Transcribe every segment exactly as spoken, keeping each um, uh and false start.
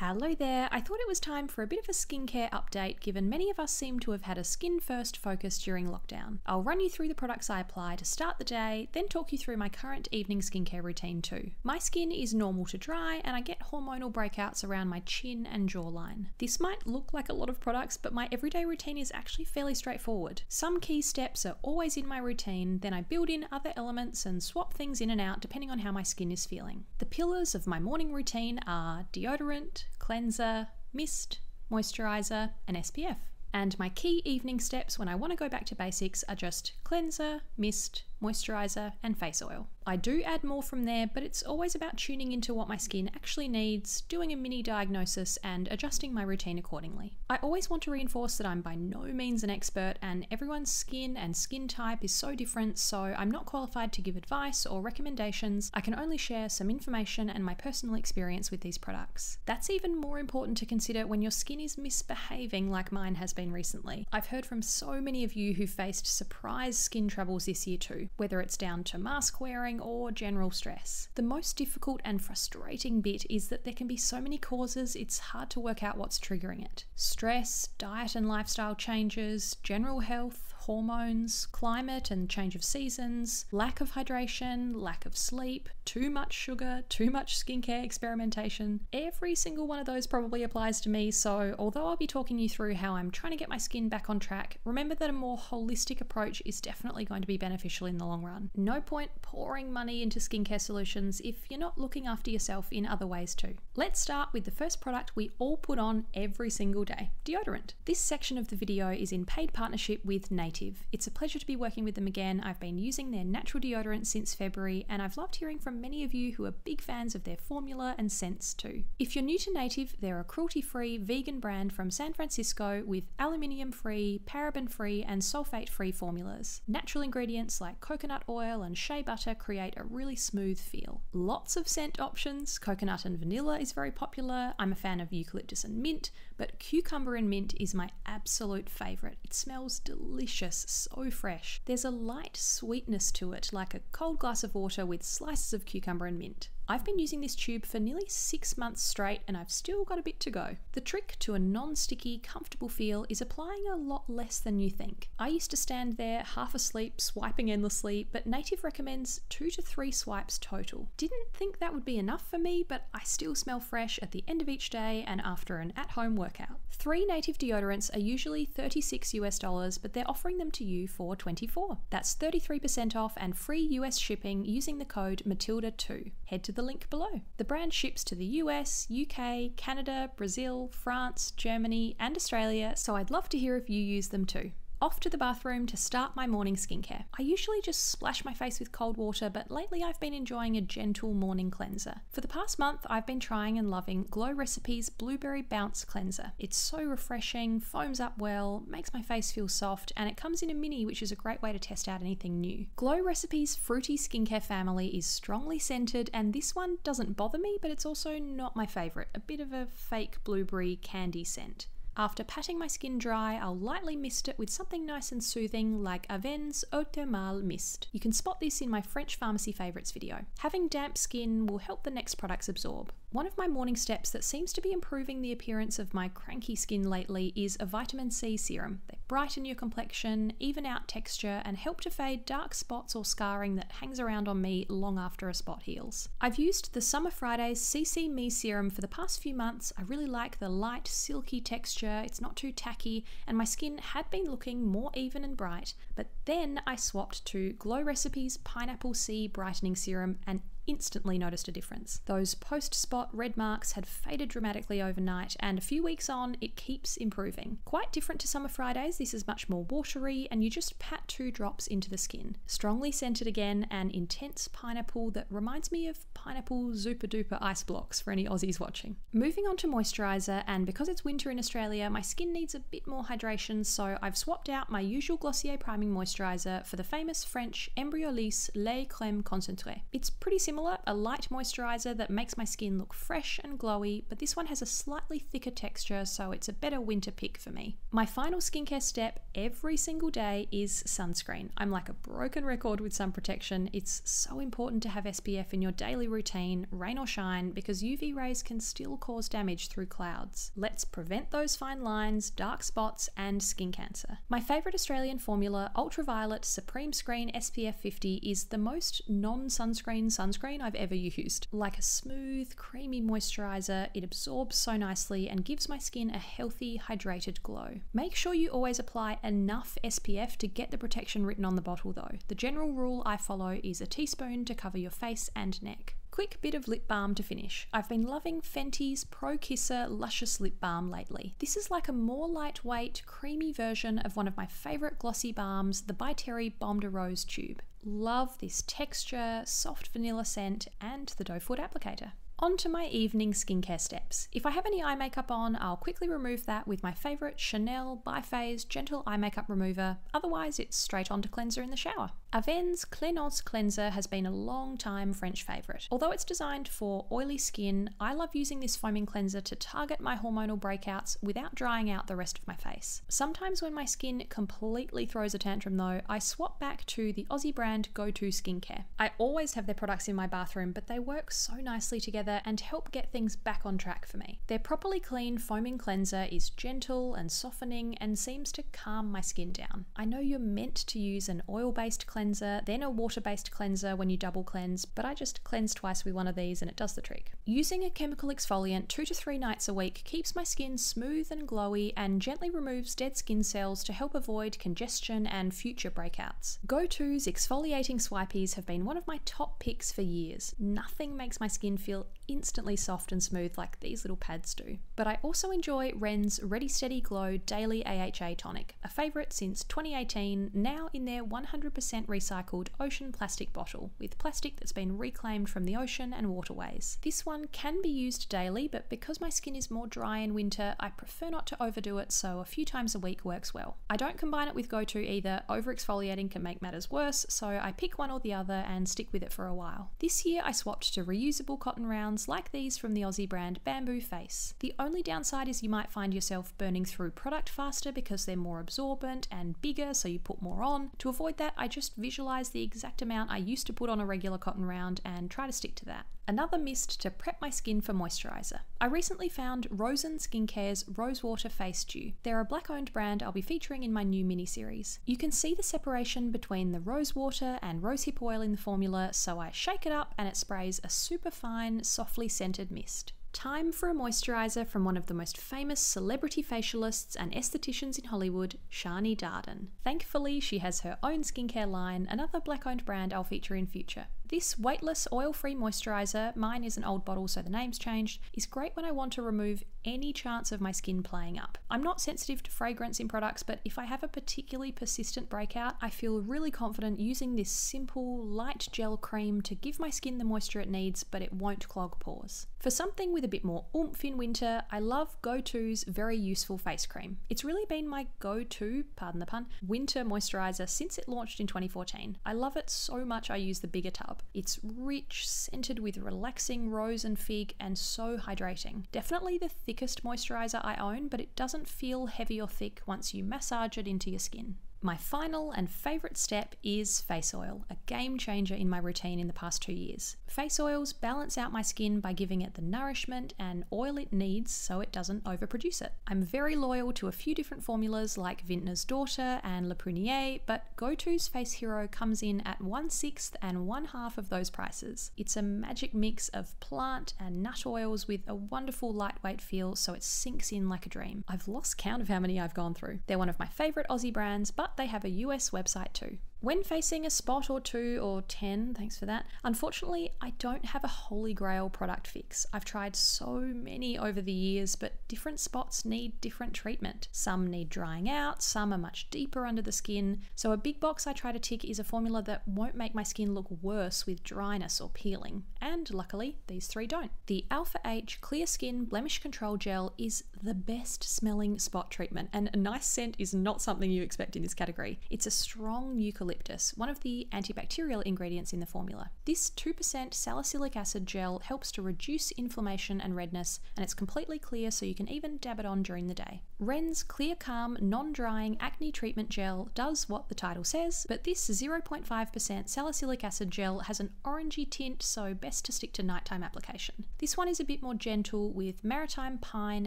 Hello there, I thought it was time for a bit of a skincare update given many of us seem to have had a skin first focus during lockdown. I'll run you through the products I apply to start the day, then talk you through my current evening skincare routine too. My skin is normal to dry and I get hormonal breakouts around my chin and jawline. This might look like a lot of products but my everyday routine is actually fairly straightforward. Some key steps are always in my routine, then I build in other elements and swap things in and out depending on how my skin is feeling. The pillars of my morning routine are deodorant, cleanser, mist, moisturiser and S P F. And my key evening steps when I want to go back to basics are just cleanser, mist, moisturiser and face oil. I do add more from there but it's always about tuning into what my skin actually needs, doing a mini diagnosis and adjusting my routine accordingly. I always want to reinforce that I'm by no means an expert and everyone's skin and skin type is so different, so I'm not qualified to give advice or recommendations. I can only share some information and my personal experience with these products. That's even more important to consider when your skin is misbehaving like mine has been recently. I've heard from so many of you who faced surprise skin troubles this year too, whether it's down to mask wearing or general stress. The most difficult and frustrating bit is that there can be so many causes, it's hard to work out what's triggering it. Stress, diet and lifestyle changes, general health, hormones, climate and change of seasons, lack of hydration, lack of sleep, too much sugar, too much skincare experimentation. Every single one of those probably applies to me, so although I'll be talking you through how I'm trying to get my skin back on track, remember that a more holistic approach is definitely going to be beneficial in the long run. No point pouring money into skincare solutions if you're not looking after yourself in other ways too. Let's start with the first product we all put on every single day, deodorant. This section of the video is in paid partnership with Native. It's a pleasure to be working with them again. I've been using their natural deodorant since February and I've loved hearing from many of you who are big fans of their formula and scents too. If you're new to Native, they're a cruelty-free vegan brand from San Francisco with aluminium-free, paraben-free and sulfate-free formulas. Natural ingredients like coconut oil and shea butter create a really smooth feel. Lots of scent options, coconut and vanilla is very popular. I'm a fan of eucalyptus and mint, but cucumber and mint is my absolute favourite. It smells delicious. So fresh. There's a light sweetness to it, like a cold glass of water with slices of cucumber and mint. I've been using this tube for nearly six months straight and I've still got a bit to go. The trick to a non-sticky, comfortable feel is applying a lot less than you think. I used to stand there half asleep, swiping endlessly, but Native recommends two to three swipes total. Didn't think that would be enough for me, but I still smell fresh at the end of each day and after an at-home workout. Three Native deodorants are usually thirty-six US dollars, but they're offering them to you for twenty-four. That's thirty-three percent off and free U S shipping using the code Matilda two. Head to the link below. The brand ships to the U S, U K, Canada, Brazil, France, Germany and Australia, so I'd love to hear if you use them too. Off to the bathroom to start my morning skincare. I usually just splash my face with cold water, but lately I've been enjoying a gentle morning cleanser. For the past month, I've been trying and loving Glow Recipe's Blueberry Bounce Cleanser. It's so refreshing, foams up well, makes my face feel soft, and it comes in a mini, which is a great way to test out anything new. Glow Recipe's fruity skincare family is strongly scented, and this one doesn't bother me, but it's also not my favourite. A bit of a fake blueberry candy scent. After patting my skin dry, I'll lightly mist it with something nice and soothing like Avène's Eau Thermale Mist. You can spot this in my French pharmacy favourites video. Having damp skin will help the next products absorb. One of my morning steps that seems to be improving the appearance of my cranky skin lately is a vitamin C serum. They brighten your complexion, even out texture, and help to fade dark spots or scarring that hangs around on me long after a spot heals. I've used the Summer Fridays C C Me Serum for the past few months. I really like the light, silky texture. It's not too tacky and my skin had been looking more even and bright, but then I swapped to Glow Recipe's Pineapple C Brightening Serum and instantly noticed a difference. Those post-spot red marks had faded dramatically overnight and a few weeks on it keeps improving. Quite different to Summer Fridays, this is much more watery and you just pat two drops into the skin. Strongly scented again, an intense pineapple that reminds me of pineapple super duper ice blocks for any Aussies watching. Moving on to moisturiser, and because it's winter in Australia my skin needs a bit more hydration, so I've swapped out my usual Glossier priming moisturiser for the famous French Embryolisse Lait-Crème Concentré. It's pretty similar similar, a light moisturizer that makes my skin look fresh and glowy, but this one has a slightly thicker texture, so it's a better winter pick for me. My final skincare step every single day is sunscreen. I'm like a broken record with sun protection. It's so important to have S P F in your daily routine, rain or shine, because U V rays can still cause damage through clouds. Let's prevent those fine lines, dark spots, and skin cancer. My favourite Australian formula, Ultraviolet Supreme Screen S P F fifty, is the most non-sunscreen sunscreen I've ever used. Like a smooth, creamy moisturiser, it absorbs so nicely and gives my skin a healthy, hydrated glow. Make sure you always apply enough S P F to get the protection written on the bottle though. The general rule I follow is a teaspoon to cover your face and neck. Quick bit of lip balm to finish. I've been loving Fenty's Pro Kisser Luscious Lip Balm lately. This is like a more lightweight, creamy version of one of my favourite glossy balms, the By Terry Bombe de Rose tube. Love this texture, soft vanilla scent, and the doe foot applicator. On to my evening skincare steps. If I have any eye makeup on, I'll quickly remove that with my favourite Chanel Bi-Phase Gentle Eye Makeup Remover, otherwise it's straight onto cleanser in the shower. Avène's Cleanance cleanser has been a long time French favourite. Although it's designed for oily skin, I love using this foaming cleanser to target my hormonal breakouts without drying out the rest of my face. Sometimes when my skin completely throws a tantrum though, I swap back to the Aussie brand Go-To Skincare. I always have their products in my bathroom, but they work so nicely together and help get things back on track for me. Their properly clean foaming cleanser is gentle and softening and seems to calm my skin down. I know you're meant to use an oil-based cleanser, then a water-based cleanser when you double cleanse, but I just cleanse twice with one of these and it does the trick. Using a chemical exfoliant two to three nights a week keeps my skin smooth and glowy and gently removes dead skin cells to help avoid congestion and future breakouts. Go-To's exfoliating swipes have been one of my top picks for years. Nothing makes my skin feel instantly soft and smooth like these little pads do. But I also enjoy REN's Ready Steady Glow Daily A H A Tonic, a favourite since twenty eighteen, now in their one hundred percent recycled ocean plastic bottle, with plastic that's been reclaimed from the ocean and waterways. This one can be used daily, but because my skin is more dry in winter, I prefer not to overdo it, so a few times a week works well. I don't combine it with Go-To either, over exfoliating can make matters worse, so I pick one or the other and stick with it for a while. This year I swapped to reusable cotton rounds like these from the Aussie brand Bamboo Face. The only downside is you might find yourself burning through product faster because they're more absorbent and bigger, so you put more on. To avoid that, I just visualize the exact amount I used to put on a regular cotton round and try to stick to that. Another mist to prep my skin for moisturiser. I recently found Rosen Skincare's Rosewater Face Dew. They're a black-owned brand I'll be featuring in my new mini-series. You can see the separation between the rosewater and rosehip oil in the formula, so I shake it up and it sprays a super fine, softly scented mist. Time for a moisturiser from one of the most famous celebrity facialists and estheticians in Hollywood, Shani Darden. Thankfully, she has her own skincare line, another black-owned brand I'll feature in future. This weightless, oil-free moisturiser, mine is an old bottle so the name's changed, is great when I want to remove any chance of my skin playing up. I'm not sensitive to fragrance in products, but if I have a particularly persistent breakout, I feel really confident using this simple, light gel cream to give my skin the moisture it needs, but it won't clog pores. For something with a bit more oomph in winter, I love Go-To's Very Useful Face Cream. It's really been my go-to, pardon the pun, winter moisturiser since it launched in twenty fourteen. I love it so much I use the bigger tub. It's rich, scented with relaxing rose and fig, and so hydrating. Definitely the thickest moisturiser I own, but it doesn't feel heavy or thick once you massage it into your skin. My final and favourite step is face oil, a game changer in my routine in the past two years. Face oils balance out my skin by giving it the nourishment and oil it needs so it doesn't overproduce it. I'm very loyal to a few different formulas like Vintner's Daughter and La Prairie, but Go-To's Face Hero comes in at one sixth and one half of those prices. It's a magic mix of plant and nut oils with a wonderful lightweight feel, so it sinks in like a dream. I've lost count of how many I've gone through. They're one of my favourite Aussie brands, but they have a U S website too. When facing a spot or two or ten, thanks for that, unfortunately I don't have a holy grail product fix. I've tried so many over the years, but different spots need different treatment. Some need drying out, some are much deeper under the skin, so a big box I try to tick is a formula that won't make my skin look worse with dryness or peeling, and luckily these three don't. The Alpha-H Clear Skin Blemish Control Gel is the best smelling spot treatment, and a nice scent is not something you expect in this category. It's a strong eucalyptus eucalyptus, one of the antibacterial ingredients in the formula. This two percent salicylic acid gel helps to reduce inflammation and redness, and it's completely clear so you can even dab it on during the day. REN's Clear Calm Non-Drying Acne Treatment Gel does what the title says, but this zero point five percent salicylic acid gel has an orangey tint, so best to stick to nighttime application. This one is a bit more gentle with maritime pine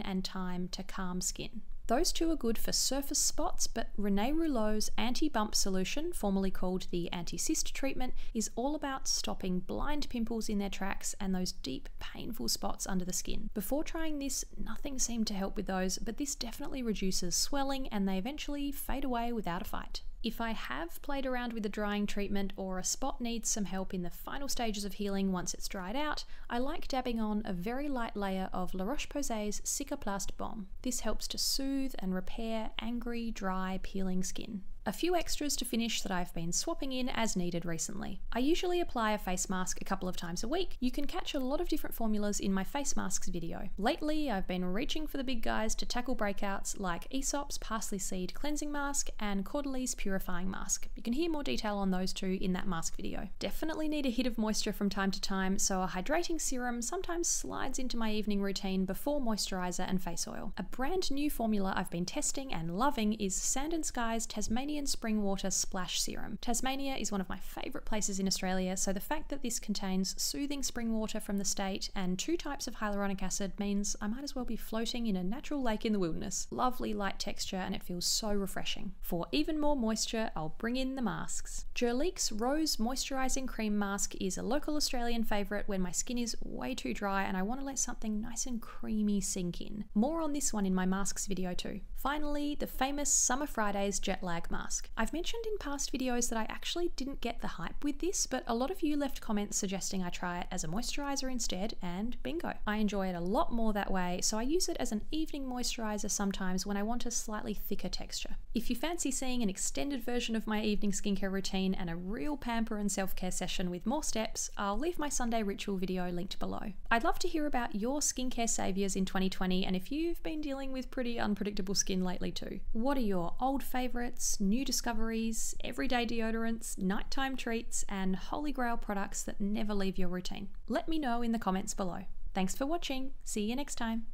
and thyme to calm skin. Those two are good for surface spots, but Renee Rouleau's anti-bump solution, formerly called the anti-cyst treatment, is all about stopping blind pimples in their tracks and those deep, painful spots under the skin. Before trying this, nothing seemed to help with those, but this definitely reduces swelling and they eventually fade away without a fight. If I have played around with a drying treatment or a spot needs some help in the final stages of healing once it's dried out, I like dabbing on a very light layer of La Roche-Posay's Cicaplast Balm. This helps to soothe and repair angry, dry, peeling skin. A few extras to finish that I've been swapping in as needed recently. I usually apply a face mask a couple of times a week. You can catch a lot of different formulas in my face masks video. Lately, I've been reaching for the big guys to tackle breakouts like Aesop's Parsley Seed Cleansing Mask and Caudalie Purifying Mask. You can hear more detail on those two in that mask video. Definitely need a hit of moisture from time to time, so a hydrating serum sometimes slides into my evening routine before moisturizer and face oil. A brand new formula I've been testing and loving is Sand and Sky's Tasmanian Spring Water Splash Serum. Tasmania is one of my favourite places in Australia, so the fact that this contains soothing spring water from the state and two types of hyaluronic acid means I might as well be floating in a natural lake in the wilderness. Lovely light texture and it feels so refreshing. For even more moisture, I'll bring in the masks. Jurlique's Rose Moisturising Cream Mask is a local Australian favourite when my skin is way too dry and I want to let something nice and creamy sink in. More on this one in my masks video too. Finally, the famous Summer Fridays Jet Lag Mask. I've mentioned in past videos that I actually didn't get the hype with this, but a lot of you left comments suggesting I try it as a moisturiser instead, and bingo. I enjoy it a lot more that way, so I use it as an evening moisturiser sometimes when I want a slightly thicker texture. If you fancy seeing an extended version of my evening skincare routine and a real pamper and self-care session with more steps, I'll leave my Sunday ritual video linked below. I'd love to hear about your skincare saviours in twenty twenty, and if you've been dealing with pretty unpredictable skin lately too. What are your old favourites, new discoveries, everyday deodorants, nighttime treats, and holy grail products that never leave your routine? Let me know in the comments below. Thanks for watching, see you next time!